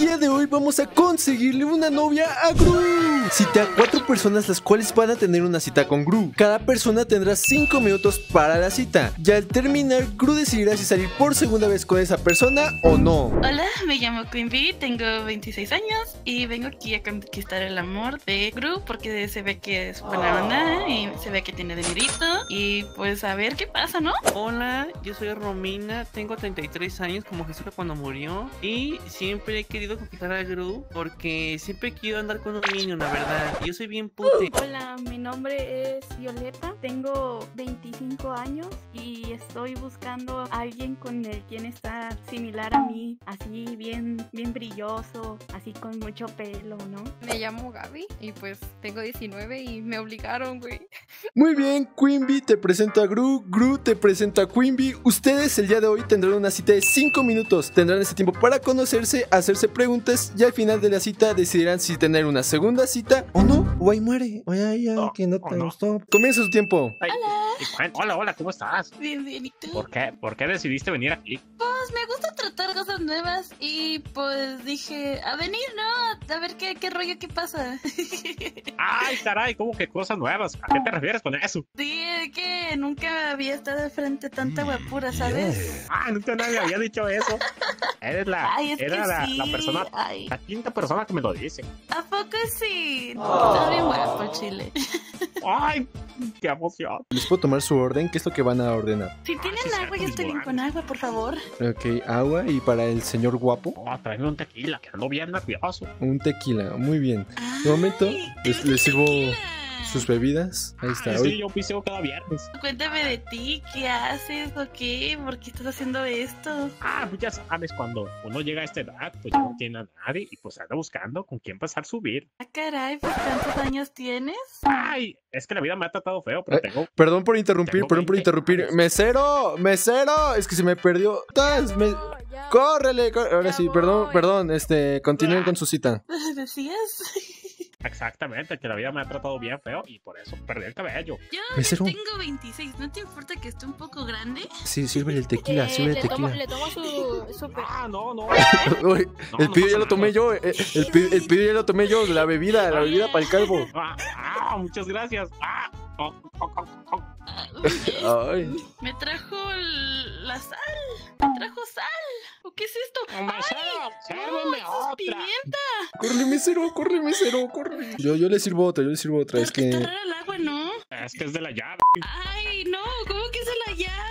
día de hoy vamos a conseguirle una novia a Gru. Cita a 4 personas, las cuales van a tener una cita con Gru. Cada persona tendrá 5 minutos para la cita, y al terminar Gru decidirá si salir por segunda vez con esa persona o no. Hola, me llamo Queen Bee, tengo 26 años y vengo aquí a conquistar el amor de Gru porque se ve que es buena onda y se ve que tiene dinerito y pues a ver qué pasa, ¿no? Hola, yo soy Romina, tengo 33 años como Jesús cuando murió y siempre he querido conquistar a Gru porque siempre quiero andar con un niño, la verdad. Yo soy bien pute. Hola, mi nombre es Violeta, tengo 25 años y estoy buscando a alguien con el quien está similar a mí, así bien brilloso, así con mucho pelo, ¿no? Me llamo Gaby y pues tengo 19 y me obligaron, güey. Muy bien, Queen Bee te presenta a Gru, Gru te presenta a Queen Bee. Ustedes el día de hoy tendrán una cita de 5 minutos. Tendrán ese tiempo para conocerse, hacerse preguntas y al final de la cita decidirán si tener una segunda cita o no. O ahí muere, o ay, no, que no te gustó. No. Comienza su tiempo. Ay, hola, ¿cómo estás? Bien, ¿y tú? ¿Por qué decidiste venir aquí? Pues me gusta tratar cosas nuevas y pues dije, a venir, ¿no? A ver qué rollo, qué pasa. Ay, caray, ¿cómo que cosas nuevas? ¿A qué te refieres con eso? Sí, es que nunca había estado de frente a tanta guapura, ¿sabes? Ah, nunca nadie había dicho eso. Eres la, ay, es era la, sí, la persona, ay, la quinta persona que me lo dice. ¿A poco sí? Está bien guapo, chile. Ay, qué emoción. ¿Les puedo tomar su orden? ¿Qué es lo que van a ordenar? Si tienen agua, yo estoy bien con agua, por favor. Ok, agua. ¿Y para el señor guapo? Oh, tráeme un tequila, que ando bien nervioso. Un tequila, muy bien. De momento, les sirvo sus bebidas. Ahí está. Sí, yo piseo cada viernes. Cuéntame de ti, ¿qué haces o qué? ¿Por qué estás haciendo esto? Ah, pues ya sabes, cuando uno llega a esta edad, pues ya no tiene a nadie y pues anda buscando con quién pasar su vida. Ah, caray, ¿por cuántos años tienes? Ay, es que la vida me ha tratado feo, pero tengo... Perdón por interrumpir, años. ¡Mesero! Es que se me perdió. ¡Córrele! Ahora sí, perdón, continúen con su cita. ¿Decías? Exactamente, que la vida me ha tratado bien feo y por eso perdí el cabello. Yo tengo 26, ¿no te importa que esté un poco grande? Sí, sirve el tequila, sirve el tequila. Le tomo su... Ah, no. El pibe ya lo tomé yo, el pibe ya lo tomé yo, la bebida para el calvo. Ah, muchas gracias. Me trajo la sal, ¿o qué es esto? ¡Sérveme otra! ¡Pimienta! ¡Corre, mesero! Yo le sirvo otra, Es que está rara el agua, ¿no? Es que es de la llave. ¡Ay, no! ¿Cómo que es de la llave?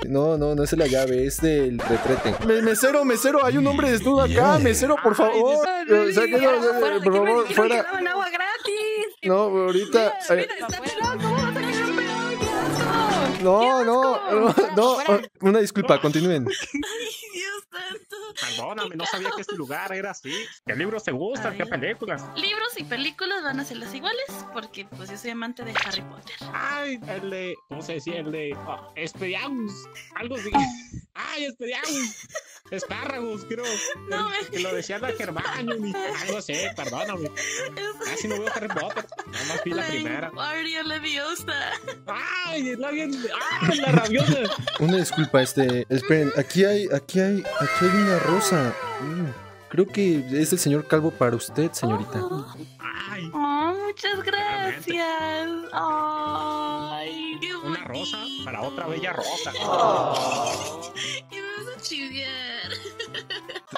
No es de la llave, es del retrete. ¡Mesero! Hay un hombre desnudo acá. ¡Mesero, por favor! ¡Sáquenlo, por favor! ¡Fuera! ¡Agua gratis! No, ahorita... No, una disculpa, continúen. Ay, Dios santo. Perdóname, no sabía que este lugar era así. ¿Qué libros te gustan? ¿Qué películas? Libros y películas van a ser las iguales porque pues yo soy amante de Harry Potter. Ay, el de, ¿cómo se decía? El de Expelliarmus, algo así. Ay, Expelliarmus. Espárragos, creo. No, que lo decía la Germán. No sé, perdóname. Casi no veo Harry Potter. Nada más vi la primera. Ay, es la bien. ¡Ay, la rabiosa! Una disculpa, esperen, aquí hay una rosa. Creo que es el señor calvo para usted, señorita. Ay. Oh, muchas gracias. Ay, qué bonito. Una rosa para otra bella rosa. Oh.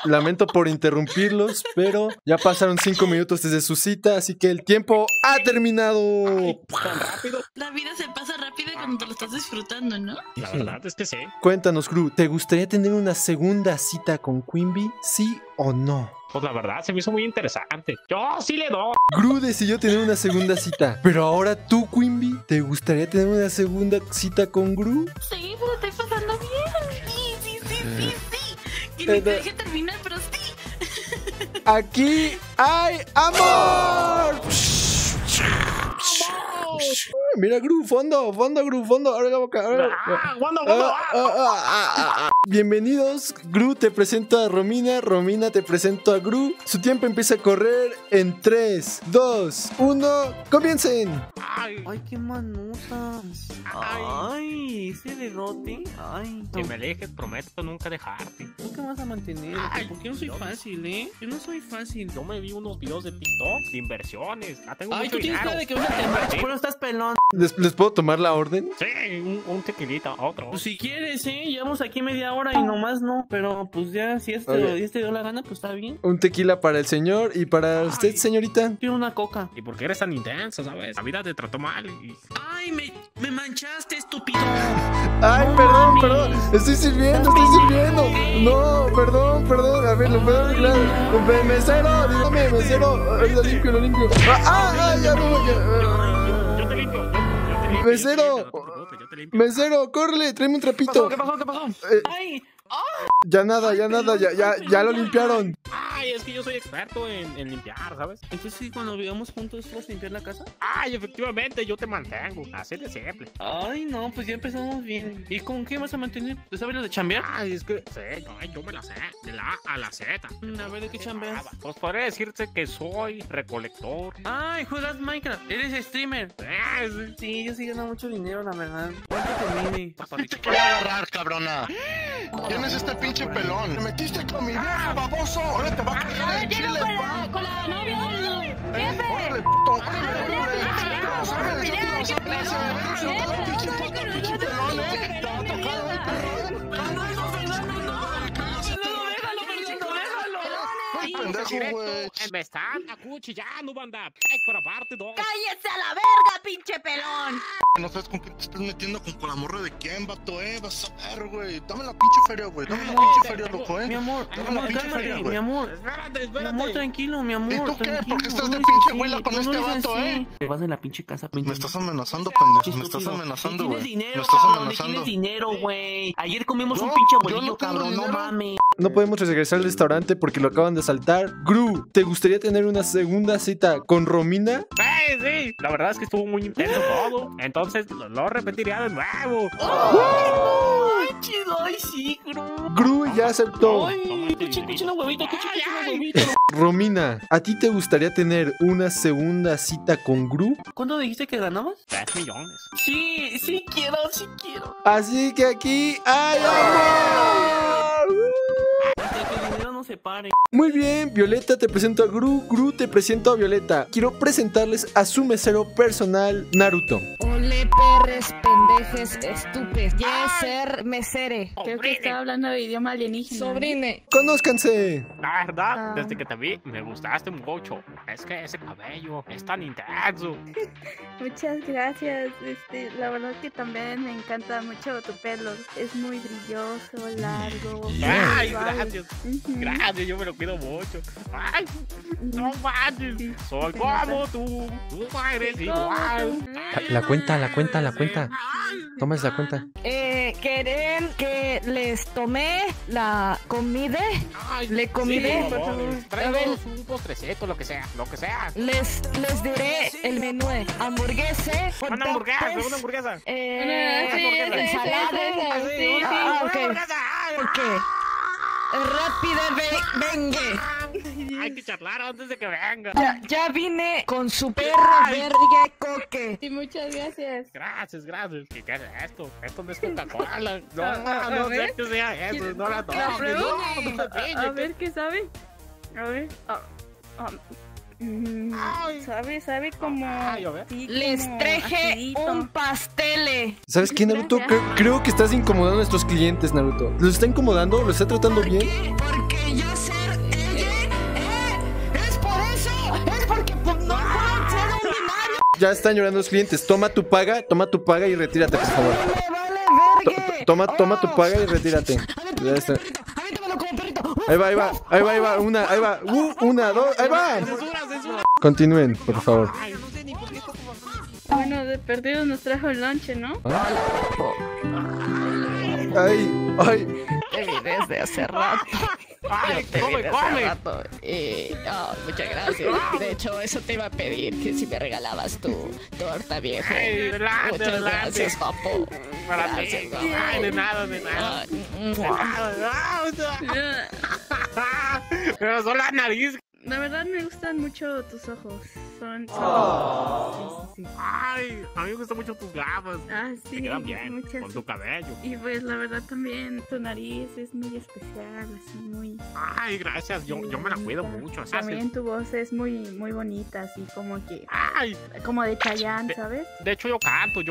Lamento por interrumpirlos, pero ya pasaron 5 minutos desde su cita, así que el tiempo ha terminado. Ay, tan rápido. La vida se pasa rápido cuando lo estás disfrutando, ¿no? La verdad es que sí. Cuéntanos, Gru, ¿te gustaría tener una segunda cita con Queen Bee? ¿Sí o no? Pues la verdad, se me hizo muy interesante. Yo sí le doy. Gru decidió tener una segunda cita, pero ahora tú, Queen Bee, ¿te gustaría tener una segunda cita con Gru? Sí, pero estoy pasando bien. Que te dejé terminar, pero sí. Aquí hay amor. Mira, Gru, fondo. Abre la boca. Bienvenidos. Gru te presenta a Romina. Romina te presenta a Gru. Su tiempo empieza a correr en 3, 2, 1. ¡Comiencen! Ay, ay, qué manutas. Ay, ay, ese dedote. Ay, que me alejes, prometo nunca dejarte. ¿Tú qué vas a mantener? Ay, porque yo no soy fácil, yo no soy fácil. Yo me vi unos videos de TikTok de inversiones. Ya tengo mucho dinero. Ay, tú tienes cara de que una temacha, pero estás pelón. ¿Les puedo tomar la orden? Sí, un tequilita, otro. Pues si quieres, llevamos aquí media hora y nomás no. Pero pues ya, si este dio la gana, pues está bien. Un tequila para el señor y para usted, señorita. Quiero una coca. ¿Y por qué eres tan intensa, sabes? La vida te trató mal y... Ay, me manchaste, estúpido. Ay, no, perdón, perdón. Estoy sirviendo. No, perdón. A ver, lo puedo arreglar. Mesero, dígame, mesero. Ahorita lo limpio. Ah, ya no. Yo te limpio. Mesero, córrele, tráeme un trapito. ¿Qué pasó? Ay. Ya lo limpiaron. Ay, es que yo soy experto en limpiar, ¿sabes? Entonces, ¿sí, cuando vivamos juntos, vamos a limpiar la casa? Ay, efectivamente, yo te mantengo. Así de simple. Ay, no, pues ya empezamos bien. ¿Y con qué vas a mantener? ¿Tú sabes la de chambear? Ay, es que sí, yo me la sé. De la A a la Z. A ver, ¿de qué chambeas? Pues podría decirte que soy recolector. Ay, juegas Minecraft. Eres streamer. Sí, yo sí gano mucho dinero, la verdad. ¿Cuánto te mide? Te voy a agarrar, cabrona. ¿Quién es este pinche pelón? Te metiste con mi vieja, baboso. Ahora te va a caer en chile, con la novia. ¡Órale, puto! Me están acuchillando, banda. Para parte 2. ¡Cállese a la verga, pinche pelón! No sabes con quién te estás metiendo, con la morra de quién, vato, vas a ver, güey. Dame la pinche feria, güey. Dame la pinche feria, loco. Mi amor, cálmate, mi amor. Espérate. Mi amor, tranquilo, mi amor. ¿Y tú qué? ¿Por qué estás de pinche huela con este vato, Te vas de la pinche casa, pinche. Me estás amenazando, pendejo. Me estás amenazando, güey. Tienes dinero, güey. Ayer comimos un pinche bolillo, cabrón. No mames. No podemos regresar al restaurante porque lo acaban de asaltar. Gru, ¿te gustaría tener una segunda cita con Romina? Sí. La verdad es que estuvo muy intenso todo. Entonces lo repetiría de nuevo. ¡Ay, chido! ¡Ay, sí, Gru! Gru ya aceptó. ¡Ay, cuchillo huevito! Romina, ¿a ti te gustaría tener una segunda cita con Gru? ¿Cuándo dijiste que ganabas? 3 millones. Sí, sí quiero. Así que aquí hay amor. Hasta que el dinero no se pare. Muy bien, Violeta, te presento a Gru. Gru, te presento a Violeta. Quiero presentarles a su mesero personal, Naruto. Ole, perres, pendejes, estúpidos. Ya ser mesere. Creo que estaba hablando de idioma alienígena. Sobrine. Conózcanse. La verdad, desde que te vi, me gustaste mucho. Es que ese cabello es tan intenso. Muchas gracias. La verdad que también me encanta mucho tu pelo. Es muy brilloso, largo. Ay, gracias. Gracias, yo me lo pido mucho. Ay, no manches. Soy como tú. Tú eres igual. La cuenta. Tomas la cuenta. ¿Quieren que les tome la comida? Le comide. Sí, por favor. Traigo un postrecito, lo que sea. Les diré el menú. Hamburguesa. Una hamburguesa. Ensalada. ¿Por qué? Rápida, venga. Hay que charlar antes de que venga. Ya vine con su perro verga coque. Sí, muchas gracias. Gracias. ¿Qué es esto? Esto no es Coca-Cola. No sé qué sea eso. No la tomo. A ver, ¿qué sabe? A ver. Sabe como... Les traje un pastel. ¿Sabes qué, Naruto? Creo que estás incomodando a nuestros clientes, Naruto. ¿Los está incomodando? ¿Los está tratando bien? Porque yo ser ella... ¡Es por eso! ¡Es porque no pueden ser un binario! Ya están llorando los clientes. Toma tu paga y retírate, por favor. Toma tu paga y retírate. Ya está. Ahí va, una, dos, ahí va. Continúen, por favor. Bueno, de perdidos nos trajo el lonche, ¿no? Ay. Te vi desde hace rato. Te vi desde hace rato. Y no, muchas gracias. De hecho, eso te iba a pedir, que si me regalabas tu torta, viejo. Muchas gracias, papo. Gracias, papo. Ay, de nada. Pero solo la nariz. La verdad me gustan mucho tus ojos. Son... oh. Sí, sí, sí. Ay, a mí me gustan mucho tus gafas. Ah, sí. Te quedan bien muchas... con tu cabello. Y pues la verdad también tu nariz es muy especial, así muy... Ay, gracias, yo me la cuido mucho. Así también hace... tu voz es muy bonita, así como que... Ay. Como de Chayanne, ¿sabes? De hecho yo canto.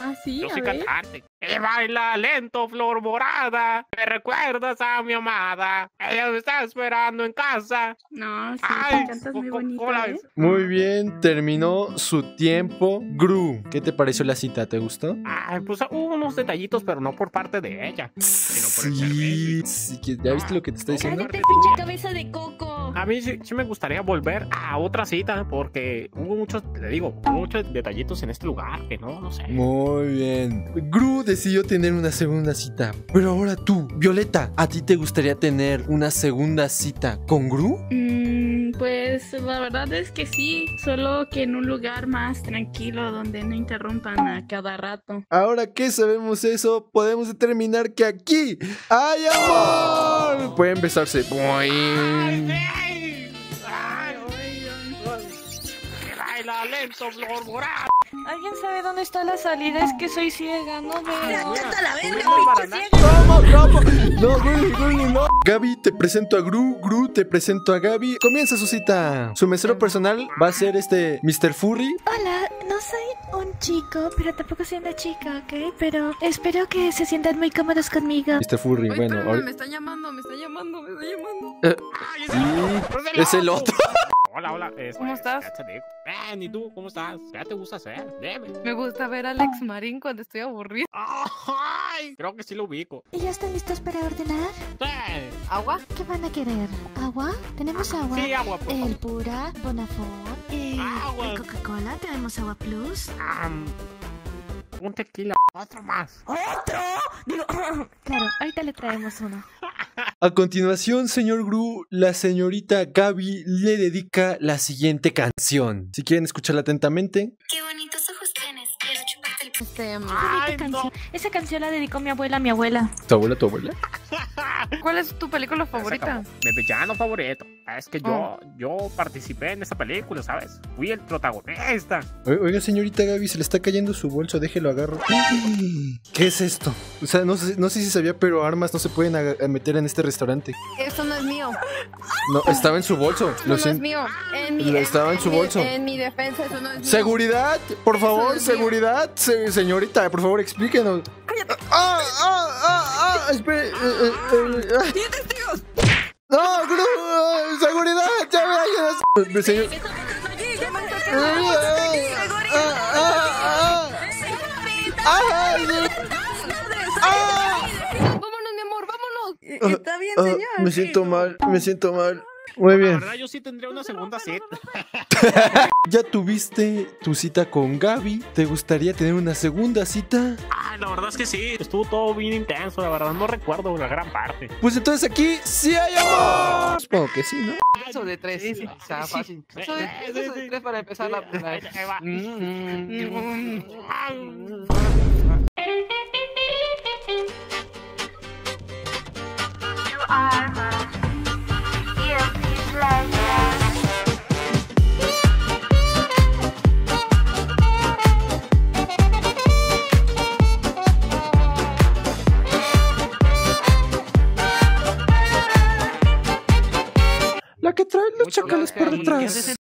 Ah, sí, yo a soy ver. Cantante. Baila lento, flor morada. Me recuerdas a mi amada. Ella me está esperando en casa. No, sí, ay, cantas muy bonito, ¿eh? Muy bien, terminó su tiempo. Gru, ¿qué te pareció la cita? ¿Te gustó? Ay, pues hubo unos detallitos, pero no por parte de ella, sino por el servicio. Sí, ¿ya viste lo que te está diciendo? ¡Cállate, pinche cabeza de coco! A mí sí me gustaría volver a otra cita, porque hubo muchos, te digo, muchos detallitos en este lugar que no sé. Muy bien. Gru decidió tener una segunda cita. Pero ahora tú, Violeta, ¿a ti te gustaría tener una segunda cita con Gru? Pues la verdad es que sí, solo que en un lugar más tranquilo donde no interrumpan a cada rato. Ahora que sabemos eso, podemos determinar que aquí hay amor. Oh. Pueden besarse. Ay, ay, ay, baila lento, flor morada. ¿Alguien sabe dónde está la salida? Es que soy ciega, no veo. ¡Hasta la verga, pinche ciega! ¿Cómo? No, Gru, no. Gaby, te presento a Gru. Gru, te presento a Gaby. Comienza su cita. Su mesero personal va a ser este Mr. Furry. Hola, no soy un chico, pero tampoco soy una chica, ¿ok? Pero espero que se sientan muy cómodos conmigo. Mr. Furry, ay, bueno. Espérame, me está llamando. Sí, es el otro. Hola, ¿cómo estás? ¿Y tú? ¿Cómo estás? ¿Qué te gusta hacer? Deme. Me gusta ver a Alex Marín cuando estoy aburrido. Ay, creo que sí lo ubico. ¿Y ya están listos para ordenar? Sí. ¿Agua? ¿Qué van a querer? ¿Agua? ¿Tenemos agua? Sí, agua. Por favor. El pura, Bonafont, el Coca-Cola, ¿tenemos agua plus? Un tequila. Otro más. ¿Otro? Digo... Claro, ahorita le traemos uno. A continuación, señor Gru, la señorita Gaby le dedica la siguiente canción. Si quieren escucharla atentamente. Qué bonitos ojos tienes, quiero chuparte el... Ay, canción. No. Esa canción la dedicó mi abuela a mi abuela. ¿Tu abuela, tu abuela? ¿Cuál es tu película favorita? Mi villano favorito. Es que yo participé en esa película, ¿sabes? Fui el protagonista. Oiga, señorita Gaby, se le está cayendo su bolso, déjelo, agarro. ¿Qué es esto? O sea, no sé si sabía, pero armas no se pueden meter en este restaurante. Eso no es mío. No, estaba en su bolso. Lo siento. No es mío. Estaba en su bolso. En mi defensa, eso no es mío. Seguridad, por favor, seguridad. Señorita, por favor, explíquenos. ¡Cállate! Espere. ¡Tiene testigos! ¡No, Gru! ¡Seguridad! ¡Ya me ayudas! ¡Señor! ¡Vámonos, mi amor! ¡Vámonos! Está bien, señor. Me siento mal. Muy bien. La verdad, yo sí tendría una segunda cita. Ya tuviste tu cita con Gaby. ¿Te gustaría tener una segunda cita? Ah, la verdad es que sí. Estuvo todo bien intenso. La verdad, no recuerdo la gran parte. Pues entonces aquí sí hay amor. Supongo que sí, ¿no? Eso de tres. Sí. O sea, fácil. Eso de tres para empezar la... La que trae los chacales por detrás.